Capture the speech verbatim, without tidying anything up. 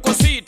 tu cosita.